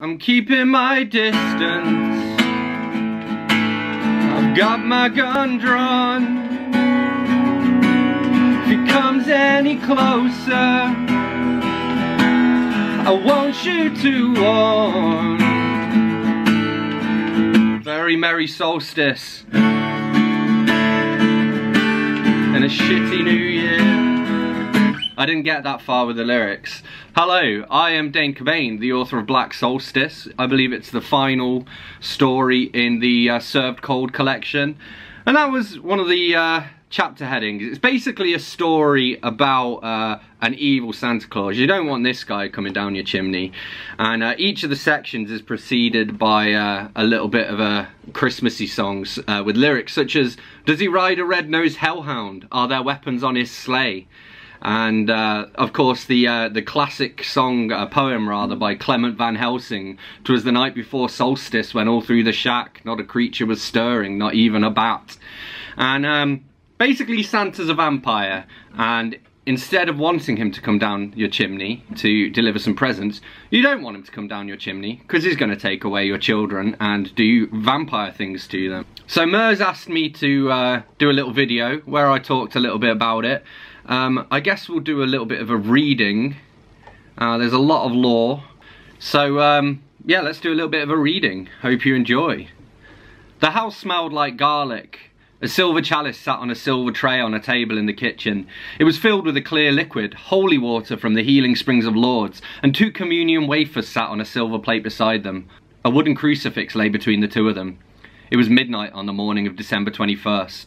I'm keeping my distance, I've got my gun drawn. If he comes any closer, I won't shoot to warn. Very merry solstice and a shitty new year. I didn't get that far with the lyrics. Hello, I am Dane Cobain, the author of Black Solstice. I believe it's the final story in the Served Cold collection. And that was one of the chapter headings. It's basically a story about an evil Santa Claus. You don't want this guy coming down your chimney. And each of the sections is preceded by a little bit of a Christmassy songs with lyrics such as, does he ride a red-nosed hellhound? Are there weapons on his sleigh? And of course the classic song, poem rather, by Clement Van Helsing, 'Twas the night before solstice when all through the shack not a creature was stirring, not even a bat. And basically Santa's a vampire, and instead of wanting him to come down your chimney to deliver some presents, you don't want him to come down your chimney because he's going to take away your children and do vampire things to them. So Mers asked me to do a little video where I talked a little bit about it. I guess we'll do a little bit of a reading. There's a lot of lore. So yeah, let's do a little bit of a reading. Hope you enjoy. The house smelled like garlic. A silver chalice sat on a silver tray on a table in the kitchen. It was filled with a clear liquid, holy water from the healing springs of Lourdes, and two communion wafers sat on a silver plate beside them. A wooden crucifix lay between the two of them. It was midnight on the morning of December 21st.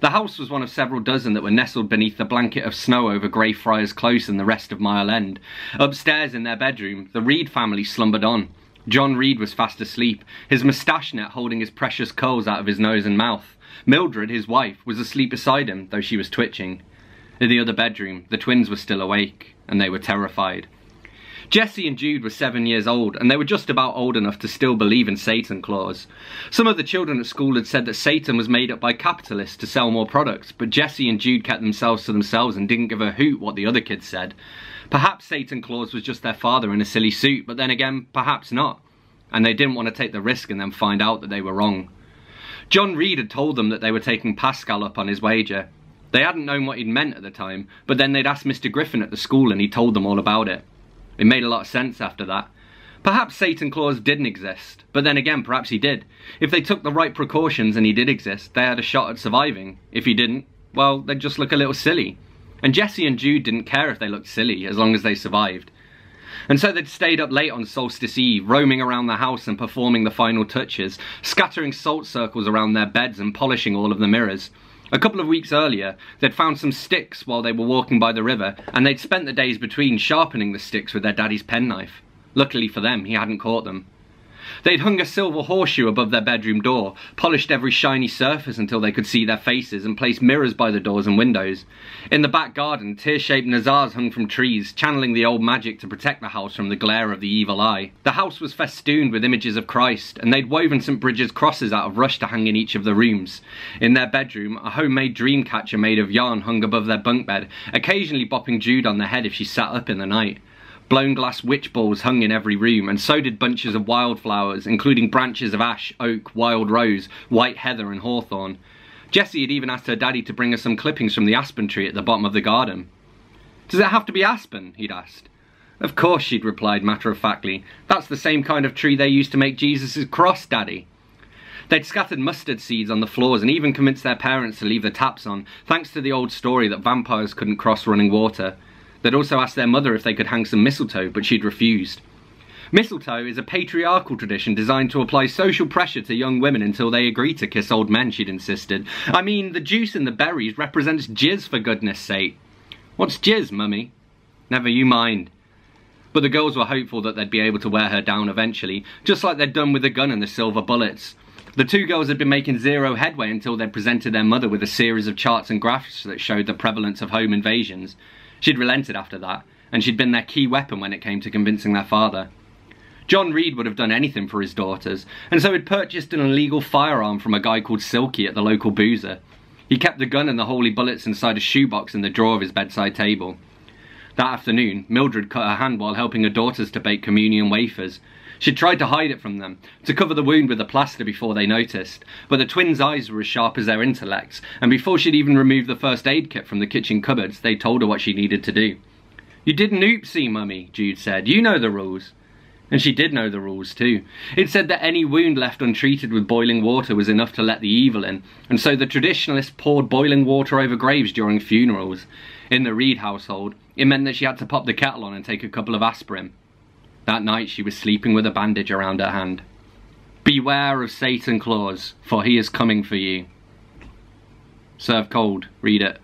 The house was one of several dozen that were nestled beneath the blanket of snow over Greyfriars Close and the rest of Mile End. Upstairs in their bedroom, the Reed family slumbered on. John Reed was fast asleep, his moustache net holding his precious curls out of his nose and mouth. Mildred, his wife, was asleep beside him, though she was twitching. In the other bedroom, the twins were still awake, and they were terrified. Jesse and Jude were 7 years old, and they were just about old enough to still believe in Satan Claus. Some of the children at school had said that Satan was made up by capitalists to sell more products, but Jesse and Jude kept themselves to themselves and didn't give a hoot what the other kids said. Perhaps Satan Claus was just their father in a silly suit, but then again, perhaps not. And they didn't want to take the risk and then find out that they were wrong. John Reed had told them that they were taking Pascal up on his wager. They hadn't known what he'd meant at the time, but then they'd asked Mr. Griffin at the school and he told them all about it. It made a lot of sense after that. Perhaps Satan Claus didn't exist, but then again, perhaps he did. If they took the right precautions and he did exist, they had a shot at surviving. If he didn't, well, they'd just look a little silly. And Jesse and Jude didn't care if they looked silly, as long as they survived. And so they'd stayed up late on solstice eve, roaming around the house and performing the final touches, scattering salt circles around their beds and polishing all of the mirrors. A couple of weeks earlier, they'd found some sticks while they were walking by the river, and they'd spent the days between sharpening the sticks with their daddy's penknife. Luckily for them, he hadn't caught them. They'd hung a silver horseshoe above their bedroom door, polished every shiny surface until they could see their faces, and placed mirrors by the doors and windows. In the back garden, tear-shaped nazars hung from trees, channeling the old magic to protect the house from the glare of the evil eye. The house was festooned with images of Christ, and they'd woven St. Bridget's crosses out of rush to hang in each of the rooms. In their bedroom, a homemade dream catcher made of yarn hung above their bunk bed, occasionally bopping Jude on the head if she sat up in the night. Blown glass witch balls hung in every room, and so did bunches of wildflowers, including branches of ash, oak, wild rose, white heather and hawthorn. Jessie had even asked her daddy to bring her some clippings from the aspen tree at the bottom of the garden. "Does it have to be aspen?" he'd asked. "Of course," she'd replied matter-of-factly. "That's the same kind of tree they used to make Jesus' cross, Daddy." They'd scattered mustard seeds on the floors and even convinced their parents to leave the taps on, thanks to the old story that vampires couldn't cross running water. They'd also asked their mother if they could hang some mistletoe, but she'd refused. Mistletoe is a patriarchal tradition designed to apply social pressure to young women until they agree to kiss old men, she'd insisted. "I mean, the juice in the berries represents jizz, for goodness sake." "What's jizz, Mummy?" "Never you mind." But the girls were hopeful that they'd be able to wear her down eventually, just like they'd done with the gun and the silver bullets. The two girls had been making zero headway until they'd presented their mother with a series of charts and graphs that showed the prevalence of home invasions. She'd relented after that, and she'd been their key weapon when it came to convincing their father. John Reed would have done anything for his daughters, and so had purchased an illegal firearm from a guy called Silky at the local boozer. He kept the gun and the holy bullets inside a shoebox in the drawer of his bedside table. That afternoon, Mildred cut her hand while helping her daughters to bake communion wafers. She tried to hide it from them, to cover the wound with a plaster before they noticed, but the twins' eyes were as sharp as their intellects, and before she'd even removed the first aid kit from the kitchen cupboards, they told her what she needed to do. "You didn't oopsie, Mummy," Jude said. "You know the rules." And she did know the rules too. It said that any wound left untreated with boiling water was enough to let the evil in, and so the traditionalists poured boiling water over graves during funerals. In the Reed household, it meant that she had to pop the kettle on and take a couple of aspirin. That night she was sleeping with a bandage around her hand. "Beware of Satan Claus, for he is coming for you." Served cold, read it.